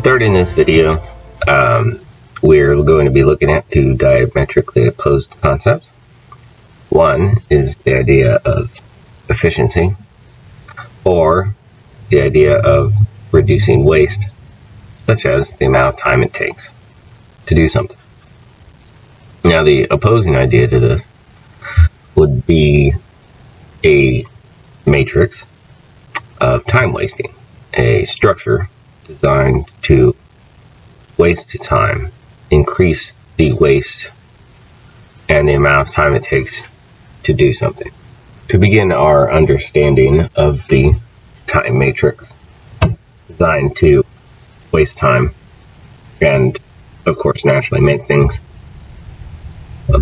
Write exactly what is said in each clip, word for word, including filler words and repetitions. Starting this video, um, we're going to be looking at two diametrically opposed concepts. One is the idea of efficiency, or the idea of reducing waste, such as the amount of time it takes to do something. Now, the opposing idea to this would be a matrix of time wasting, a structure designed to waste time, increase the waste and the amount of time it takes to do something. To begin our understanding of the time matrix designed to waste time and, of course, naturally make things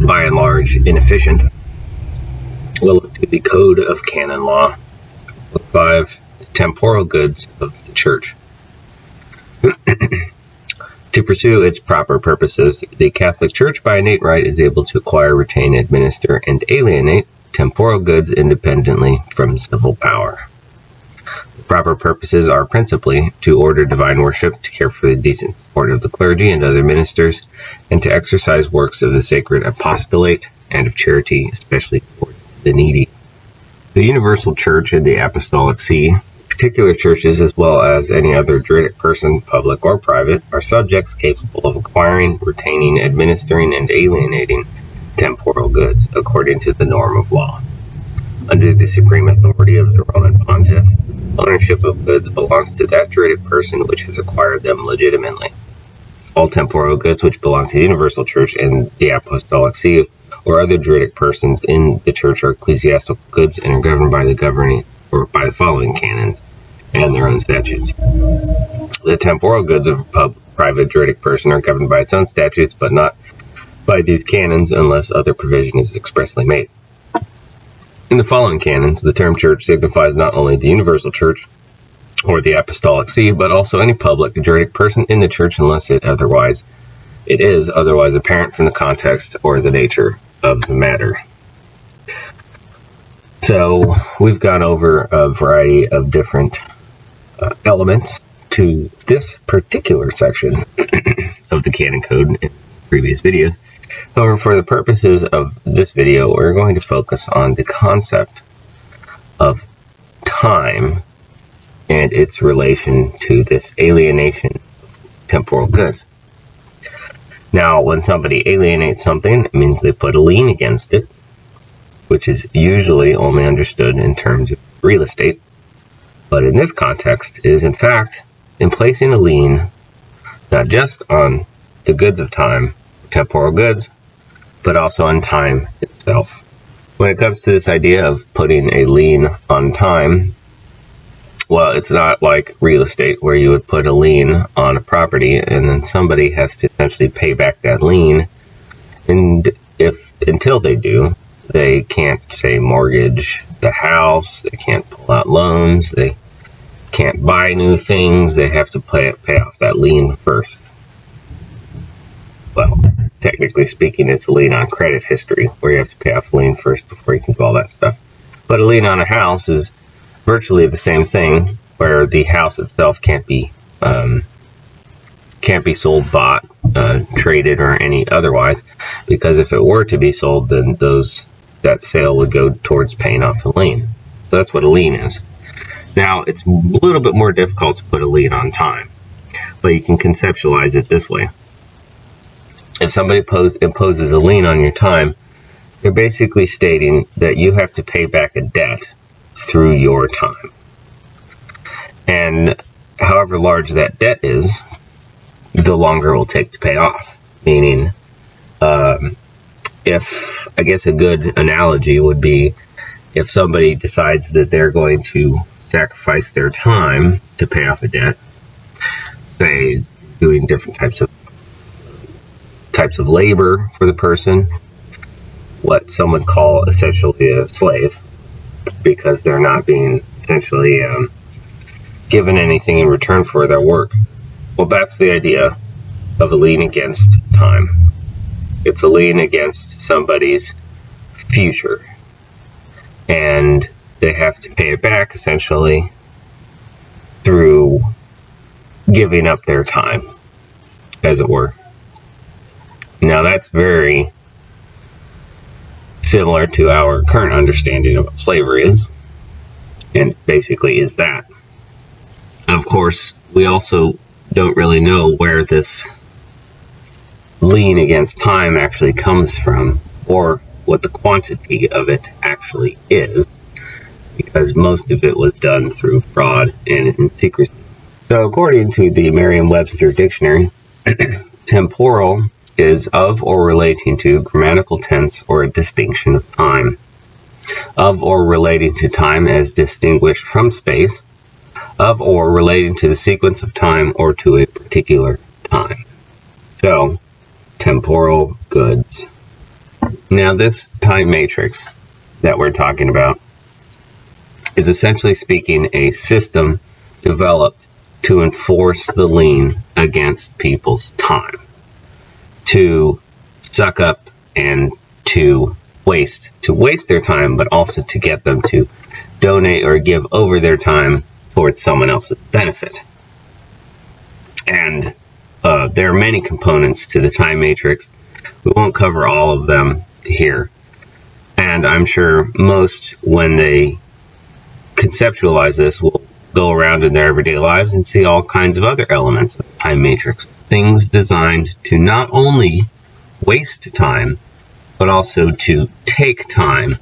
by and large inefficient, we'll look to the Code of Canon Law, Book five, the Temporal Goods of the Church. To pursue its proper purposes, the Catholic Church by innate right is able to acquire, retain, administer, and alienate temporal goods independently from civil power. The proper purposes are principally to order divine worship, to care for the decent support of the clergy and other ministers, and to exercise works of the sacred apostolate and of charity, especially toward the needy. The Universal Church and the Apostolic See, particular churches as well as any other juridic person, public or private, are subjects capable of acquiring, retaining, administering, and alienating temporal goods according to the norm of law. Under the supreme authority of the Roman Pontiff, ownership of goods belongs to that juridic person which has acquired them legitimately. All temporal goods which belong to the Universal Church and the Apostolic See or other juridic persons in the Church are ecclesiastical goods and are governed by the governing or by the following canons and their own statutes. The temporal goods of a private juridic person are governed by its own statutes, but not by these canons unless other provision is expressly made. In the following canons, the term church signifies not only the Universal Church or the Apostolic See, but also any public juridic person in the Church unless it otherwise it is otherwise apparent from the context or the nature of the matter. So we've gone over a variety of different uh, elements to this particular section of the Canon Code in previous videos. However, for the purposes of this video, we're going to focus on the concept of time and its relation to this alienation of temporal goods. Now, when somebody alienates something, it means they put a lien against it, which is usually only understood in terms of real estate, but in this context is in fact in placing a lien not just on the goods of time, temporal goods, but also on time itself. When it comes to this idea of putting a lien on time, well, it's not like real estate where you would put a lien on a property and then somebody has to essentially pay back that lien, and if until they do, they can't, say, mortgage the house, they can't pull out loans, they can't buy new things, they have to pay, pay off that lien first. Well, technically speaking, it's a lien on credit history, where you have to pay off lien first before you can do all that stuff. But a lien on a house is virtually the same thing, where the house itself can't be um, can't be sold, bought, uh, traded, or any otherwise, because if it were to be sold, then those that sale would go towards paying off the lien. So that's what a lien is. Now, it's a little bit more difficult to put a lien on time, but you can conceptualize it this way. If somebody imposes a lien on your time, they're basically stating that you have to pay back a debt through your time. And however large that debt is, the longer it will take to pay off. Meaning, um, if, I guess a good analogy would be if somebody decides that they're going to sacrifice their time to pay off a debt, say doing different types of types of labor for the person, what some would call essentially a slave, because they're not being essentially um, given anything in return for their work. Well, that's the idea of a lien against time. It's a lien against somebody's future, and they have to pay it back essentially through giving up their time, as it were. Now that's very similar to our current understanding of what slavery is, and basically is that. Of course, we also don't really know where this lean against time actually comes from, or what the quantity of it actually is, because most of it was done through fraud and in secrecy. So according to the Merriam-Webster dictionary, temporal is of or relating to grammatical tense or a distinction of time, of or relating to time as distinguished from space, of or relating to the sequence of time or to a particular time. So, temporal goods. Now this time matrix that we're talking about is essentially speaking a system developed to enforce the lien against people's time, to suck up and to waste, to waste their time, but also to get them to donate or give over their time towards someone else's benefit. And uh, there are many components to the time matrix. We won't cover all of them here. And I'm sure most, when they conceptualize this, will go around in their everyday lives and see all kinds of other elements of the time matrix. Things designed to not only waste time, but also to take time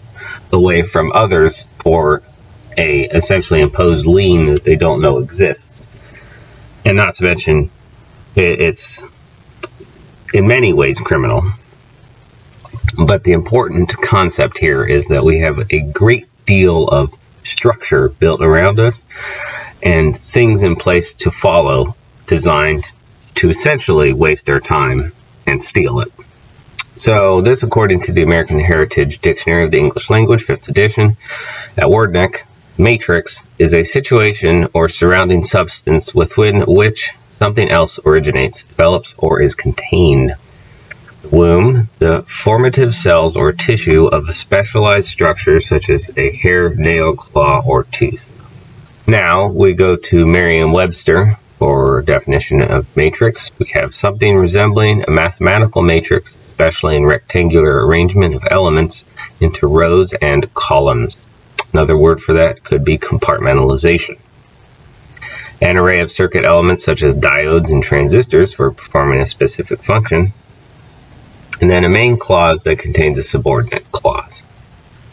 away from others for a essentially imposed lien that they don't know exists. And not to mention, it's in many ways criminal. But the important concept here is that we have a great deal of structure built around us and things in place to follow, designed to essentially waste our time and steal it. So this, according to the American Heritage Dictionary of the English Language, fifth edition, at Wordneck, matrix is a situation or surrounding substance within which something else originates, develops, or is contained. The womb, the formative cells or tissue of a specialized structure such as a hair, nail, claw, or tooth. Now we go to Merriam-Webster for definition of matrix. We have something resembling a mathematical matrix, especially in rectangular arrangement of elements into rows and columns. Another word for that could be compartmentalization. An array of circuit elements such as diodes and transistors for performing a specific function, and then a main clause that contains a subordinate clause.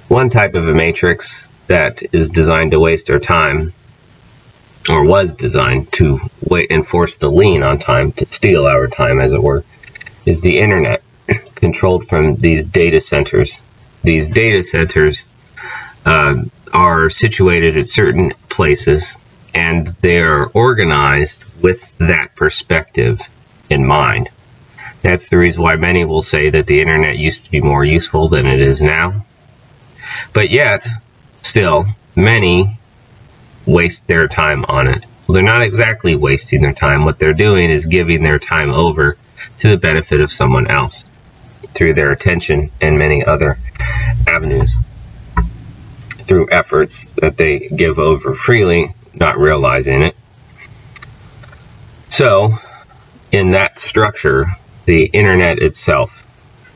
One type of a matrix that is designed to waste our time, or was designed to enforce the lien on time, to steal our time as it were, is the internet, controlled from these data centers. These data centers uh, are situated at certain places, and they are organized with that perspective in mind. That's the reason why many will say that the internet used to be more useful than it is now. But yet, still, many waste their time on it. Well, they're not exactly wasting their time. What they're doing is giving their time over to the benefit of someone else through their attention and many other avenues, through efforts that they give over freely, not realizing it. So, in that structure, the internet itself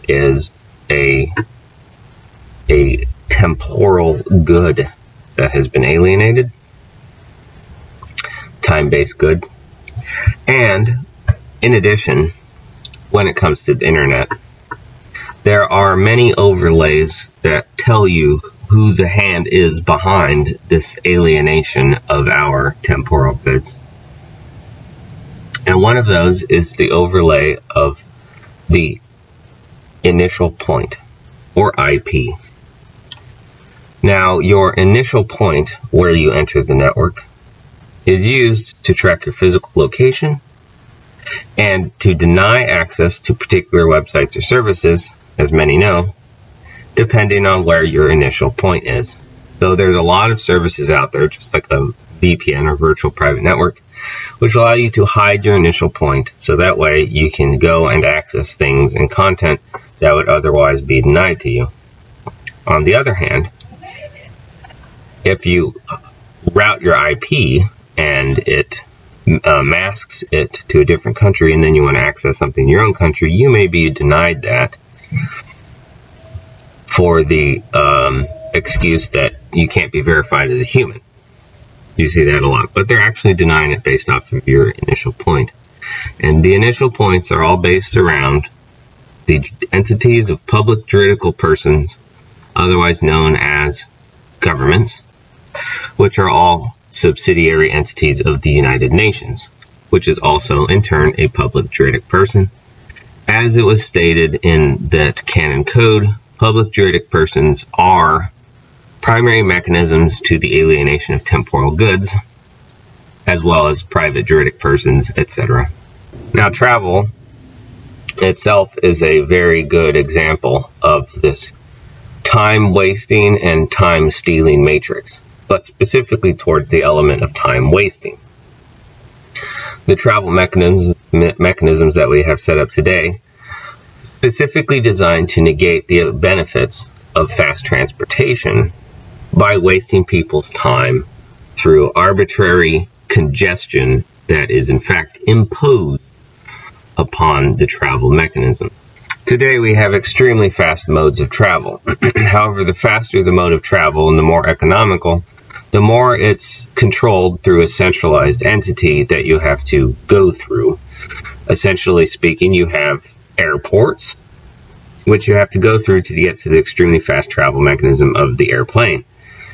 is a, a temporal good that has been alienated, time-based good. And in addition, when it comes to the internet, there are many overlays that tell you who the hand is behind this alienation of our temporal goods. And one of those is the overlay of the initial point, or I P. Now, your initial point where you enter the network is used to track your physical location and to deny access to particular websites or services, as many know, depending on where your initial point is. So there's a lot of services out there, just like a V P N or virtual private network, which allow you to hide your initial point, so that way you can go and access things and content that would otherwise be denied to you. On the other hand, if you route your I P and it uh, masks it to a different country, and then you want to access something in your own country, you may be denied that for the um, excuse that you can't be verified as a human. You see that a lot, but they're actually denying it based off of your initial point. And the initial points are all based around the entities of public juridical persons, otherwise known as governments, which are all subsidiary entities of the United Nations, which is also in turn a public juridic person. As it was stated in that Canon Code, public juridic persons are primary mechanisms to the alienation of temporal goods, as well as private juridic persons, et cetera. Now, travel itself is a very good example of this time-wasting and time-stealing matrix, but specifically towards the element of time-wasting. The travel mechanisms, me mechanisms that we have set up today, specifically designed to negate the benefits of fast transportation by wasting people's time through arbitrary congestion that is in fact imposed upon the travel mechanism. Today we have extremely fast modes of travel. However, the faster the mode of travel and the more economical, the more it's controlled through a centralized entity that you have to go through. Essentially speaking, you have airports, which you have to go through to get to the extremely fast travel mechanism of the airplane.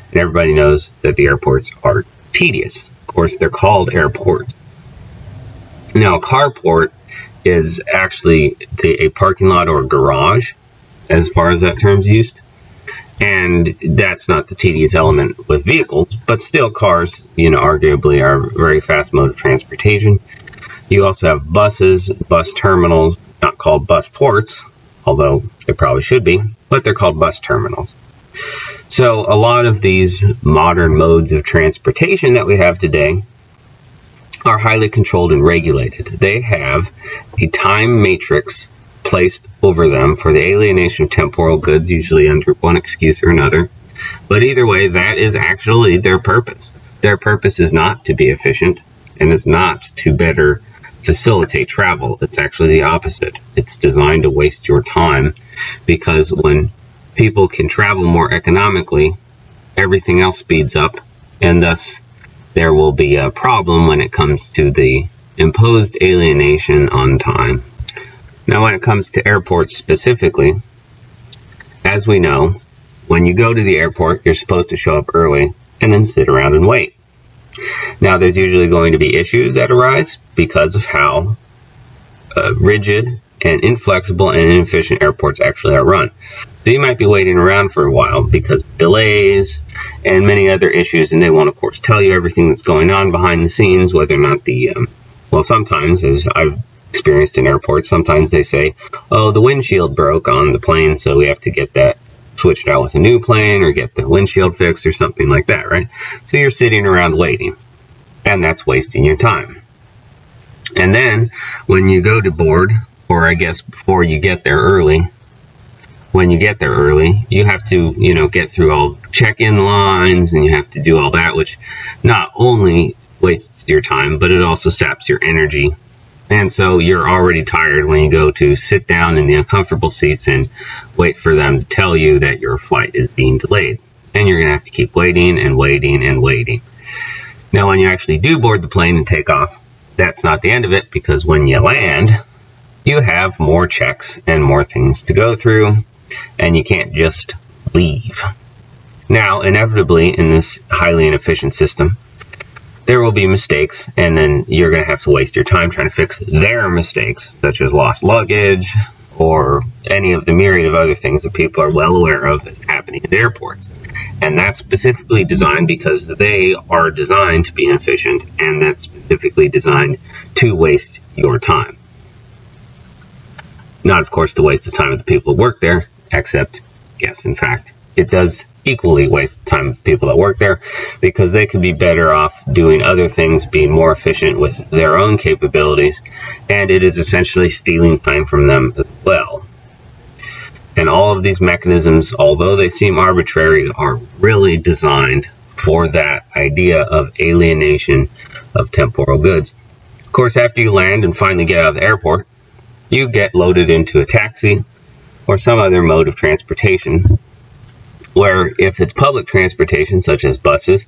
And everybody knows that the airports are tedious. Of course, they're called airports. Now, a carport is actually the, a parking lot or garage, as far as that term's used. And that's not the tedious element with vehicles, but still cars, you know, arguably are a very fast mode of transportation. You also have buses, bus terminals, not called bus ports, although they probably should be, but they're called bus terminals. So a lot of these modern modes of transportation that we have today are highly controlled and regulated. They have a time matrix placed over them for the alienation of temporal goods, usually under one excuse or another. But either way, that is actually their purpose. Their purpose is not to be efficient, and is not to better facilitate travel. It's actually the opposite. It's designed to waste your time, because when people can travel more economically, everything else speeds up, and thus there will be a problem when it comes to the imposed alienation on time. Now, when it comes to airports specifically, as we know, when you go to the airport, you're supposed to show up early and then sit around and wait. Now, there's usually going to be issues that arise because of how uh, rigid and inflexible and inefficient airports actually are run. So you might be waiting around for a while because of delays and many other issues, and they won't, of course, tell you everything that's going on behind the scenes, whether or not the, um, well, sometimes, as I've experienced in airports, sometimes they say, oh, the windshield broke on the plane, so we have to get that switched out with a new plane or get the windshield fixed or something like that, right? So you're sitting around waiting, and that's wasting your time. And then when you go to board, or I guess before you get there early, when you get there early, you have to, you know, get through all check-in lines, and you have to do all that, which not only wastes your time, but it also saps your energy. And so you're already tired when you go to sit down in the uncomfortable seats and wait for them to tell you that your flight is being delayed. And you're going to have to keep waiting and waiting and waiting. Now, when you actually do board the plane and take off, that's not the end of it, because when you land, you have more checks and more things to go through, and you can't just leave. Now, inevitably, in this highly inefficient system, there will be mistakes, and then you're going to have to waste your time trying to fix their mistakes, such as lost luggage or any of the myriad of other things that people are well aware of as happening at airports. And that's specifically designed because they are designed to be inefficient, and that's specifically designed to waste your time. Not, of course, to waste the time of the people that work there, except, yes, in fact, it does equally waste the time of people that work there, because they could be better off doing other things, being more efficient with their own capabilities, and it is essentially stealing time from them as well. And all of these mechanisms, although they seem arbitrary, are really designed for that idea of alienation of temporal goods, Of course, after you land and finally get out of the airport, you get loaded into a taxi or some other mode of transportation, where if it's public transportation, such as buses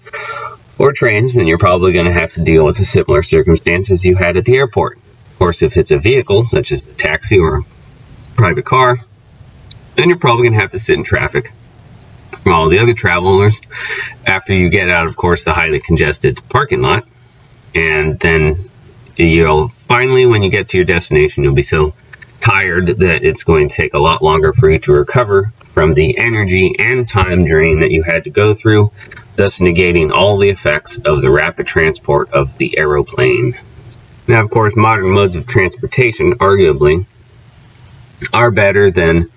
or trains, then you're probably going to have to deal with a similar circumstance as you had at the airport. Of course, if it's a vehicle, such as a taxi or a private car, then you're probably going to have to sit in traffic from all the other travelers after you get out, of course, the highly congested parking lot. And then you'll finally, when you get to your destination, you'll be so tired that it's going to take a lot longer for you to recover from the energy and time drain that you had to go through, thus negating all the effects of the rapid transport of the aeroplane. Now, of course, modern modes of transportation, arguably, are better than,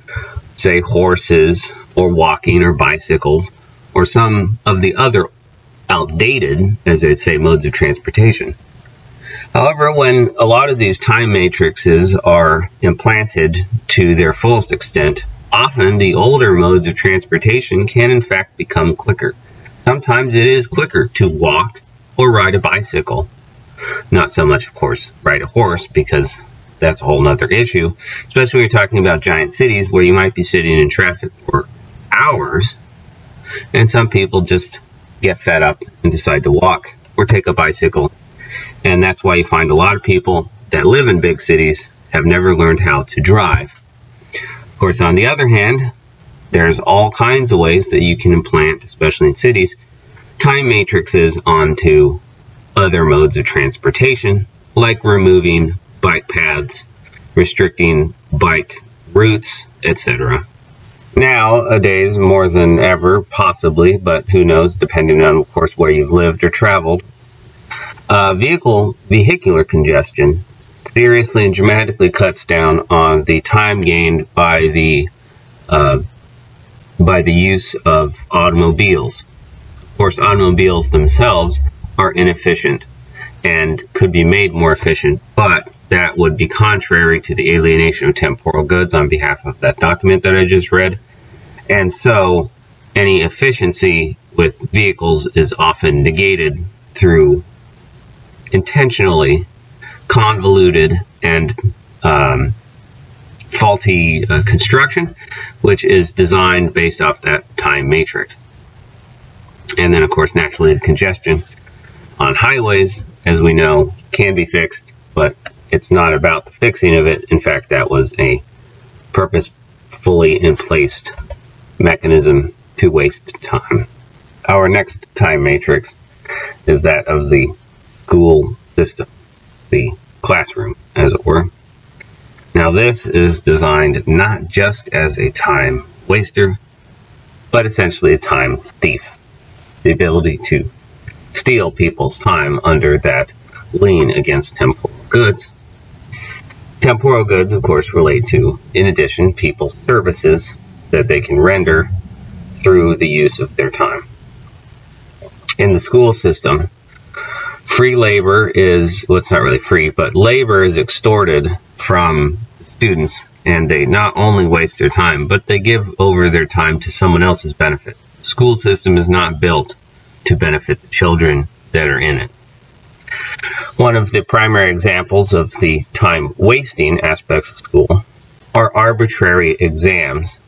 say, horses or walking or bicycles or some of the other outdated, as they'd say, modes of transportation. However, when a lot of these time matrices are implanted to their fullest extent, often the older modes of transportation can in fact become quicker. Sometimes it is quicker to walk or ride a bicycle. Not so much, of course, ride a horse, because that's a whole nother issue, especially when you're talking about giant cities where you might be sitting in traffic for hours, and some people just get fed up and decide to walk or take a bicycle. And that's why you find a lot of people that live in big cities have never learned how to drive. Of course, on the other hand, there's all kinds of ways that you can implant, especially in cities, time matrices onto other modes of transportation, like removing bike paths, restricting bike routes, et cetera. Nowadays, more than ever, possibly, but who knows, depending on, of course, where you've lived or traveled, Uh, vehicle vehicular congestion seriously and dramatically cuts down on the time gained by the uh, by the use of automobiles. Of course, automobiles themselves are inefficient and could be made more efficient, but that would be contrary to the alienation of temporal goods on behalf of that document that I just read. And so any efficiency with vehicles is often negated through intentionally convoluted and um, faulty uh, construction, which is designed based off that time matrix. And then, of course, naturally, the congestion on highways, as we know, can be fixed, but it's not about the fixing of it. In fact, that was a purposefully in-placed mechanism to waste time. Our next time matrix is that of the school system, the classroom, as it were. Now, this is designed not just as a time waster, but essentially a time thief. The ability to steal people's time under that lien against temporal goods. Temporal goods, of course, relate to, in addition, people's services that they can render through the use of their time. In the school system, free labor is, well, it's not really free, but labor is extorted from students, and they not only waste their time, but they give over their time to someone else's benefit. The school system is not built to benefit the children that are in it. One of the primary examples of the time-wasting aspects of school are arbitrary exams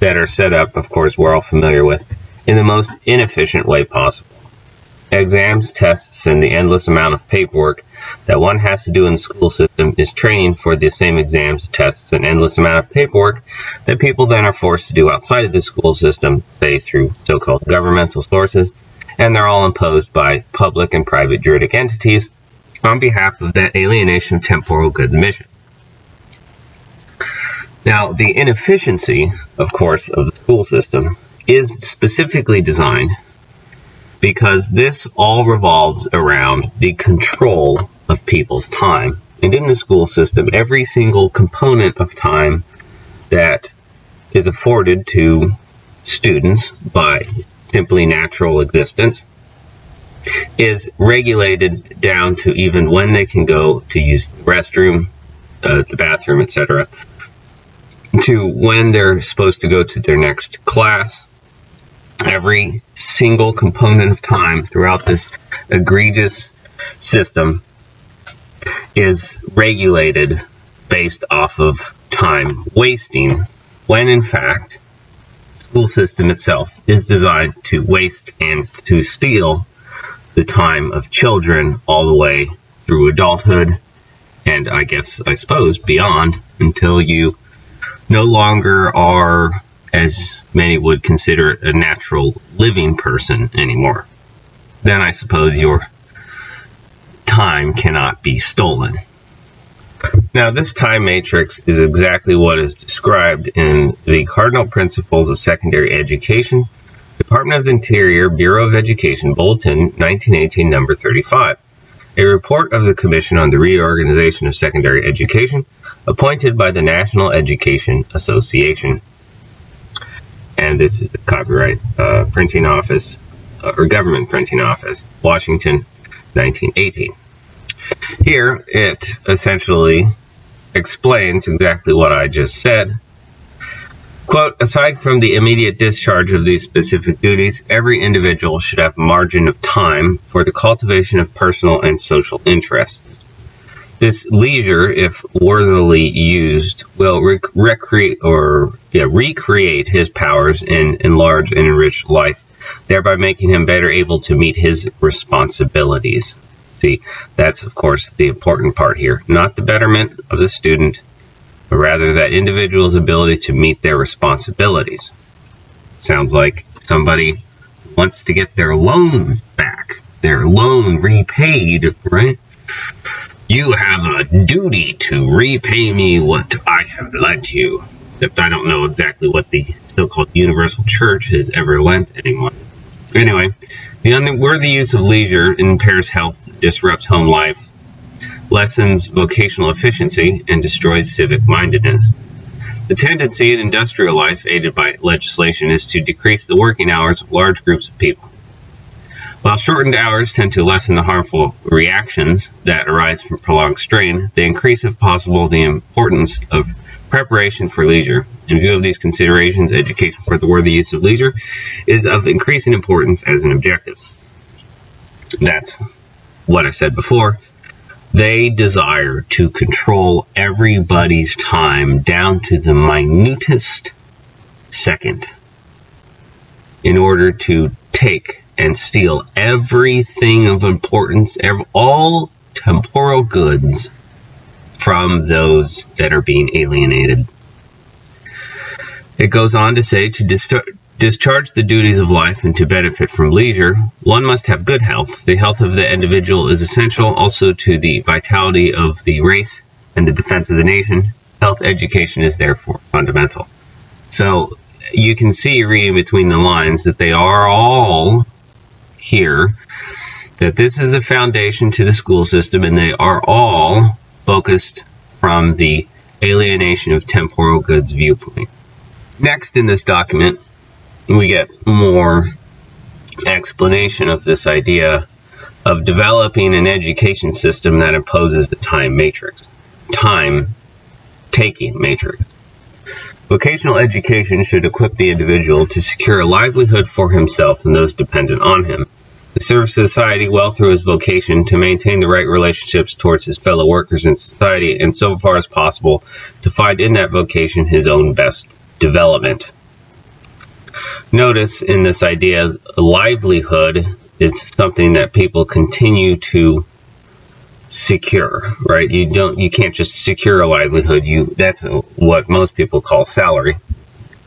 that are set up, of course, we're all familiar with, in the most inefficient way possible. Exams, tests, and the endless amount of paperwork that one has to do in the school system is training for the same exams, tests, and endless amount of paperwork that people then are forced to do outside of the school system, say through so-called governmental sources, and they're all imposed by public and private juridic entities on behalf of that alienation of temporal goods mission. Now, the inefficiency, of course, of the school system is specifically designed because this all revolves around the control of people's time. And in the school system, every single component of time that is afforded to students by simply natural existence is regulated down to even when they can go to use the restroom, uh, the bathroom, et cetera, to when they're supposed to go to their next class. Every single component of time throughout this egregious system is regulated based off of time wasting, when in fact the school system itself is designed to waste and to steal the time of children all the way through adulthood, and I guess, I suppose, beyond, until you no longer are, as many would consider, a natural living person anymore. Then I suppose your time cannot be stolen. Now, this time matrix is exactly what is described in the Cardinal Principles of Secondary Education, Department of the Interior, Bureau of Education, Bulletin, nineteen eighteen, number thirty-five. A report of the Commission on the Reorganization of Secondary Education, appointed by the National Education Association. And this is the Copyright uh, Printing Office, uh, or Government Printing Office, Washington, nineteen eighteen. Here, it essentially explains exactly what I just said. Quote, aside from the immediate discharge of these specific duties, every individual should have a margin of time for the cultivation of personal and social interests. This leisure, if worthily used, will rec recreate or yeah, recreate his powers and enlarge and enrich life, thereby making him better able to meet his responsibilities. See, that's, of course, the important part here. Not the betterment of the student, but rather that individual's ability to meet their responsibilities. Sounds like somebody wants to get their loan back, their loan repaid, right? You have a duty to repay me what I have lent you. Except I don't know exactly what the so-called universal church has ever lent anyone. Anyway, the unworthy use of leisure impairs health, disrupts home life, lessens vocational efficiency, and destroys civic-mindedness. The tendency in industrial life, aided by legislation, is to decrease the working hours of large groups of people. While shortened hours tend to lessen the harmful reactions that arise from prolonged strain, they increase, if possible, the importance of preparation for leisure. In view of these considerations, education for the worthy use of leisure is of increasing importance as an objective. That's what I said before. They desire to control everybody's time down to the minutest second in order to take and steal everything of importance, all temporal goods from those that are being alienated. It goes on to say, to disturb discharge the duties of life and to benefit from leisure, one must have good health. The health of the individual is essential also to the vitality of the race and the defense of the nation. Health education is therefore fundamental. So you can see, reading between the lines, that they are all here, that this is the foundation to the school system, and they are all focused from the alienation of temporal goods viewpoint. Next in this document, we get more explanation of this idea of developing an education system that opposes the time matrix, time-taking matrix. Vocational education should equip the individual to secure a livelihood for himself and those dependent on him, to serve society well through his vocation, to maintain the right relationships towards his fellow workers in society, and so far as possible, to find in that vocation his own best development. Notice in this idea, livelihood is something that people continue to secure, right? You don't, you can't just secure a livelihood. You, that's what most people call salary.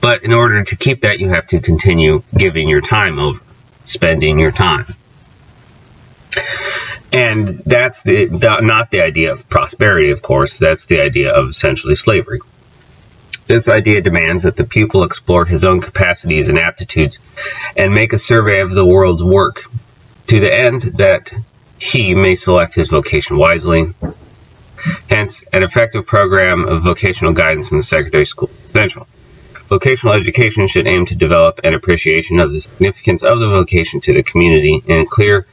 But in order to keep that, you have to continue giving your time over, spending your time. And that's the, not the idea of prosperity, of course. That's the idea of essentially slavery. This idea demands that the pupil explore his own capacities and aptitudes and make a survey of the world's work, to the end that he may select his vocation wisely. Hence, an effective program of vocational guidance in the secondary school is essential. Vocational education should aim to develop an appreciation of the significance of the vocation to the community and a clear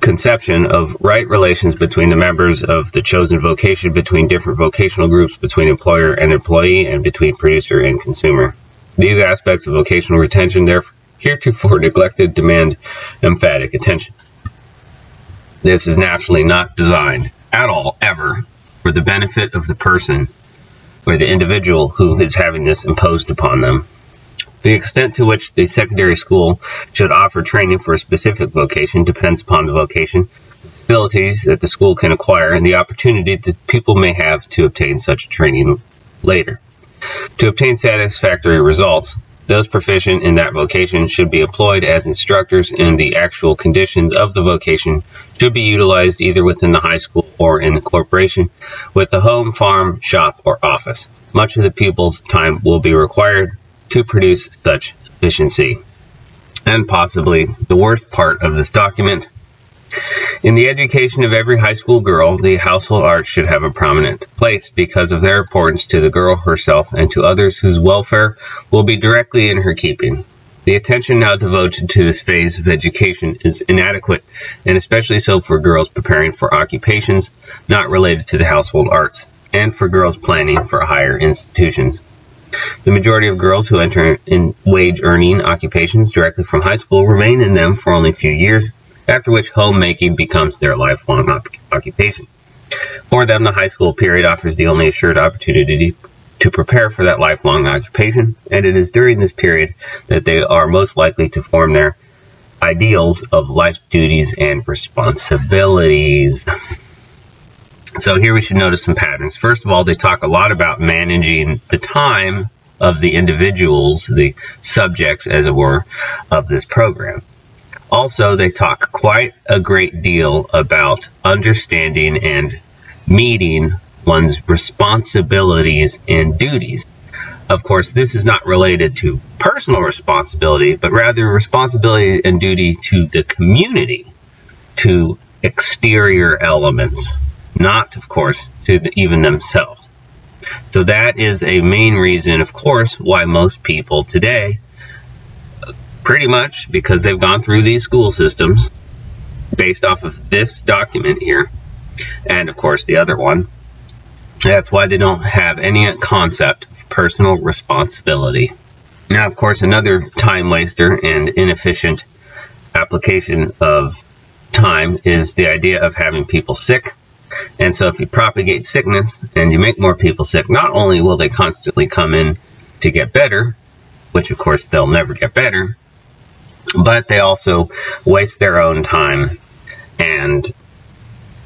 conception of right relations between the members of the chosen vocation, between different vocational groups, between employer and employee, and between producer and consumer. These aspects of vocational retention, therefore heretofore neglected, demand emphatic attention. This is naturally not designed at all, ever, for the benefit of the person or the individual who is having this imposed upon them. The extent to which the secondary school should offer training for a specific vocation depends upon the vocation, facilities that the school can acquire, and the opportunity that people may have to obtain such training later. To obtain satisfactory results, those proficient in that vocation should be employed as instructors, and the actual conditions of the vocation should be utilized either within the high school or in the corporation, with the home, farm, shop, or office. Much of the pupil's time will be required to produce such efficiency. And possibly the worst part of this document: in the education of every high school girl, the household arts should have a prominent place because of their importance to the girl herself and to others whose welfare will be directly in her keeping. The attention now devoted to this phase of education is inadequate, and especially so for girls preparing for occupations not related to the household arts, and for girls planning for higher institutions. The majority of girls who enter in wage-earning occupations directly from high school remain in them for only a few years, after which homemaking becomes their lifelong op occupation. For them, the high school period offers the only assured opportunity to prepare for that lifelong occupation, and it is during this period that they are most likely to form their ideals of life's duties and responsibilities. So here we should notice some patterns. First of all, they talk a lot about managing the time of the individuals, the subjects, as it were, of this program. Also, they talk quite a great deal about understanding and meeting one's responsibilities and duties. Of course, this is not related to personal responsibility, but rather responsibility and duty to the community, to exterior elements, not, of course, to the, even themselves. So that is a main reason, of course, why most people today, pretty much because they've gone through these school systems based off of this document here, and of course the other one, that's why they don't have any concept of personal responsibility. Now, of course, another time waster and inefficient application of time is the idea of having people sick. And so if you propagate sickness and you make more people sick, not only will they constantly come in to get better, which of course they'll never get better, but they also waste their own time and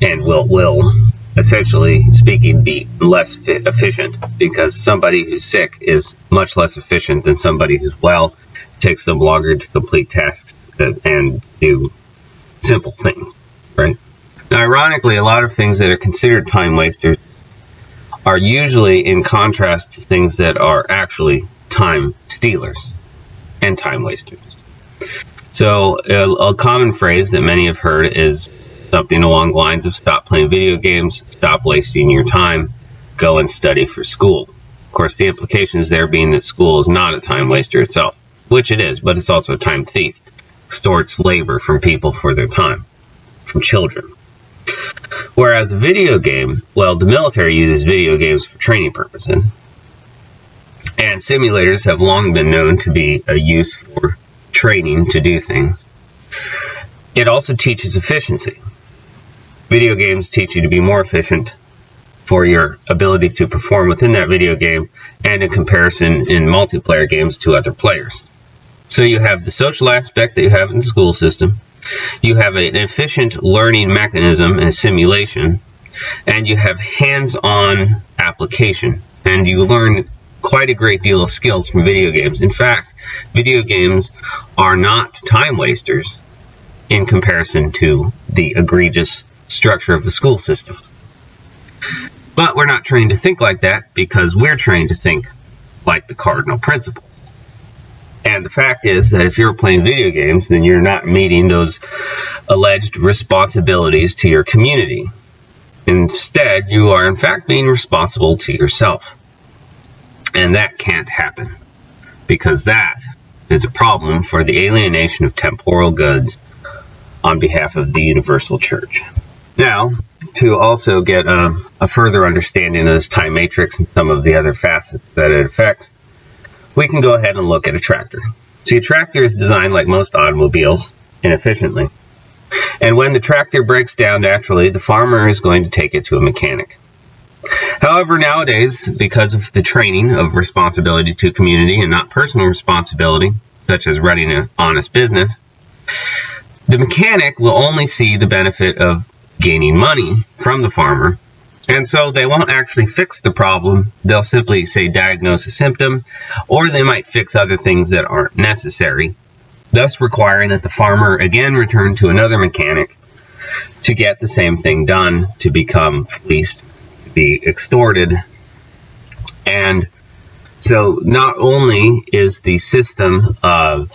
and will, will essentially speaking, be less efficient, because somebody who's sick is much less efficient than somebody who's well. It takes them longer to complete tasks and do simple things, right? Now, ironically, a lot of things that are considered time wasters are usually in contrast to things that are actually time stealers and time wasters. So a, a common phrase that many have heard is something along the lines of stop playing video games, stop wasting your time, go and study for school. Of course, the implications there being that school is not a time waster itself, which it is, but it's also a time thief. It extorts labor from people for their time, from children. Whereas a video game, well, the military uses video games for training purposes, and simulators have long been known to be a use for training to do things. It also teaches efficiency. Video games teach you to be more efficient for your ability to perform within that video game, and in comparison in multiplayer games to other players. So you have the social aspect that you have in the school system, you have an efficient learning mechanism and simulation, and you have hands-on application, and you learn quite a great deal of skills from video games. In fact, video games are not time wasters in comparison to the egregious structure of the school system. But we're not trained to think like that, because we're trained to think like the cardinal principle. And the fact is that if you're playing video games, then you're not meeting those alleged responsibilities to your community. Instead, you are in fact being responsible to yourself. And that can't happen, because that is a problem for the alienation of temporal goods on behalf of the universal church. Now, to also get a, a further understanding of this time matrix and some of the other facets that it affects, we can go ahead and look at a tractor. See, a tractor is designed like most automobiles, inefficiently. and when the tractor breaks down naturally, the farmer is going to take it to a mechanic. However, nowadays, because of the training of responsibility to community and not personal responsibility, such as running an honest business, the mechanic will only see the benefit of gaining money from the farmer, and so they won't actually fix the problem. They'll simply, say, diagnose a symptom, or they might fix other things that aren't necessary, thus requiring that the farmer again return to another mechanic to get the same thing done, to become fleeced, to be extorted. And so not only is the system of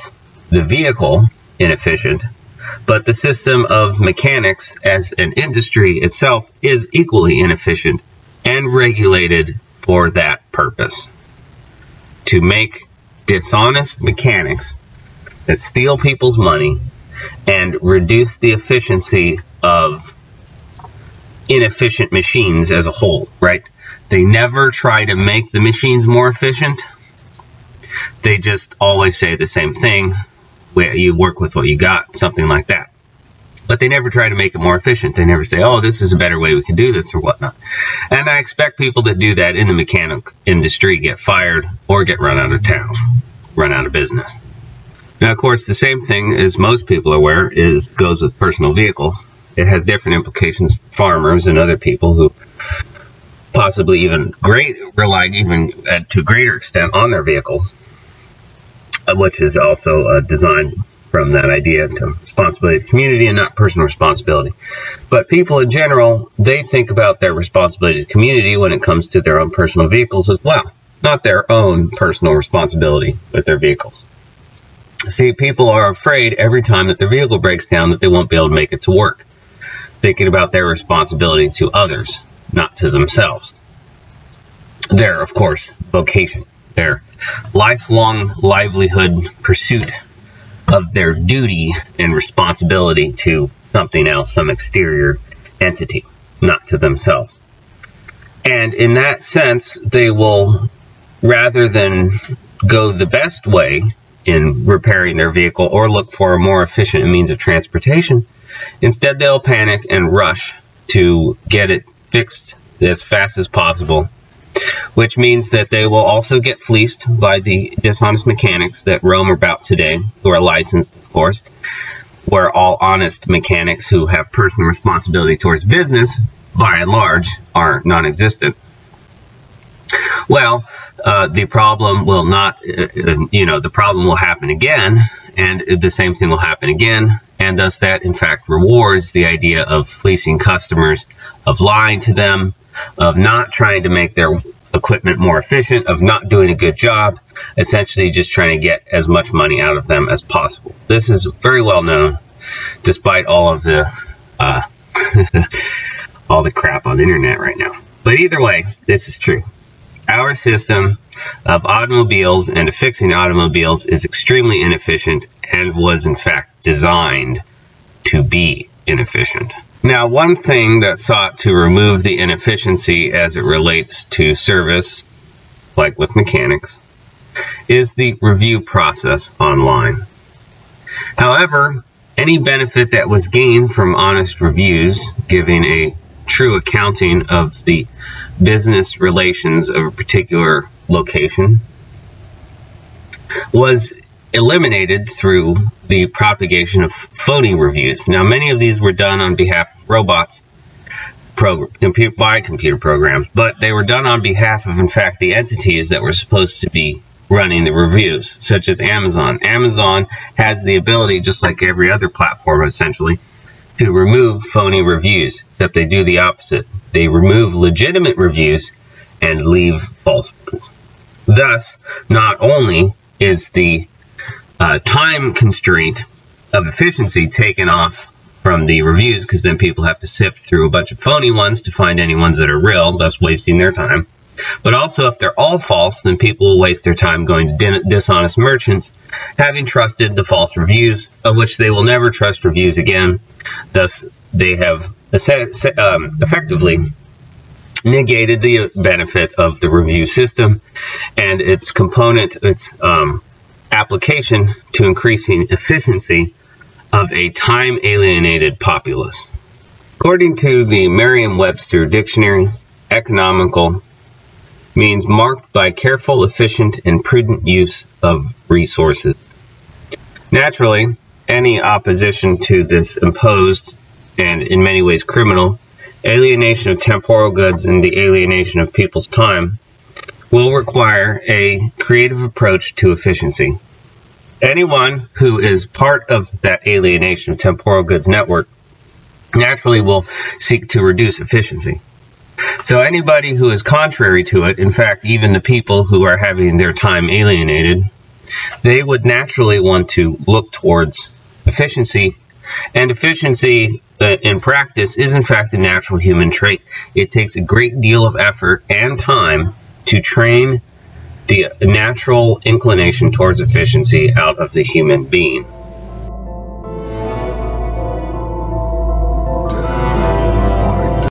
the vehicle inefficient, but the system of mechanics as an industry itself is equally inefficient and regulated for that purpose, to make dishonest mechanics that steal people's money and reduce the efficiency of inefficient machines as a whole, right? They never try to make the machines more efficient. They just always say the same thing. You work with what you got, something like that. But they never try to make it more efficient. They never say, oh, this is a better way we can do this or whatnot. And I expect people that do that in the mechanic industry get fired or get run out of town, run out of business. Now, of course, the same thing, as most people are aware, is goes with personal vehicles. It has different implications for farmers and other people who possibly even great rely even at, to a greater extent on their vehicles, which is also uh, designed from that idea of responsibility to community and not personal responsibility. But people in general, they think about their responsibility to community when it comes to their own personal vehicles as well, not their own personal responsibility with their vehicles. See, people are afraid every time that their vehicle breaks down that they won't be able to make it to work, thinking about their responsibility to others, not to themselves. Their, of course, vocation, their lifelong livelihood pursuit of their duty and responsibility to something else, some exterior entity, not to themselves. And in that sense, they will, rather than go the best way in repairing their vehicle or look for a more efficient means of transportation, instead they'll panic and rush to get it fixed as fast as possible, which means that they will also get fleeced by the dishonest mechanics that roam about today, who are licensed, of course, where all honest mechanics who have personal responsibility towards business, by and large, are non-existent. Well, uh, the problem will not, uh, you know, the problem will happen again, and the same thing will happen again, and thus that, in fact, rewards the idea of fleecing customers, of lying to them, of not trying to make their equipment more efficient, of not doing a good job, essentially just trying to get as much money out of them as possible. This is very well known, despite all of the uh, all the crap on the internet right now. But either way, this is true. Our system of automobiles and of fixing automobiles is extremely inefficient and was, in fact, designed to be inefficient. Now, one thing that sought to remove the inefficiency as it relates to service, like with mechanics, is the review process online. However, any benefit that was gained from honest reviews, giving a true accounting of the business relations of a particular location, was eliminated through the propagation of phony reviews. Now, many of these were done on behalf of robots computer, by computer programs, but they were done on behalf of, in fact, the entities that were supposed to be running the reviews, such as Amazon. Amazon has the ability, just like every other platform essentially, to remove phony reviews, except they do the opposite. They remove legitimate reviews and leave false ones. Thus, not only is the Uh, time constraint of efficiency taken off from the reviews, because then people have to sift through a bunch of phony ones to find any ones that are real, thus wasting their time. But also, if they're all false, then people will waste their time going to dishonest merchants, having trusted the false reviews, of which they will never trust reviews again. Thus, they have um, effectively negated the benefit of the review system and its component, its um, application to increasing efficiency of a time-alienated populace. According to the Merriam-Webster Dictionary, economical means marked by careful, efficient, and prudent use of resources. Naturally, any opposition to this imposed, and in many ways criminal, alienation of temporal goods and the alienation of people's time will require a creative approach to efficiency. Anyone who is part of that alienation of temporal goods network naturally will seek to reduce efficiency. So anybody who is contrary to it, in fact, even the people who are having their time alienated, they would naturally want to look towards efficiency. And efficiency uh, in practice is, in fact, a natural human trait. It takes a great deal of effort and time to train the natural inclination towards efficiency out of the human being.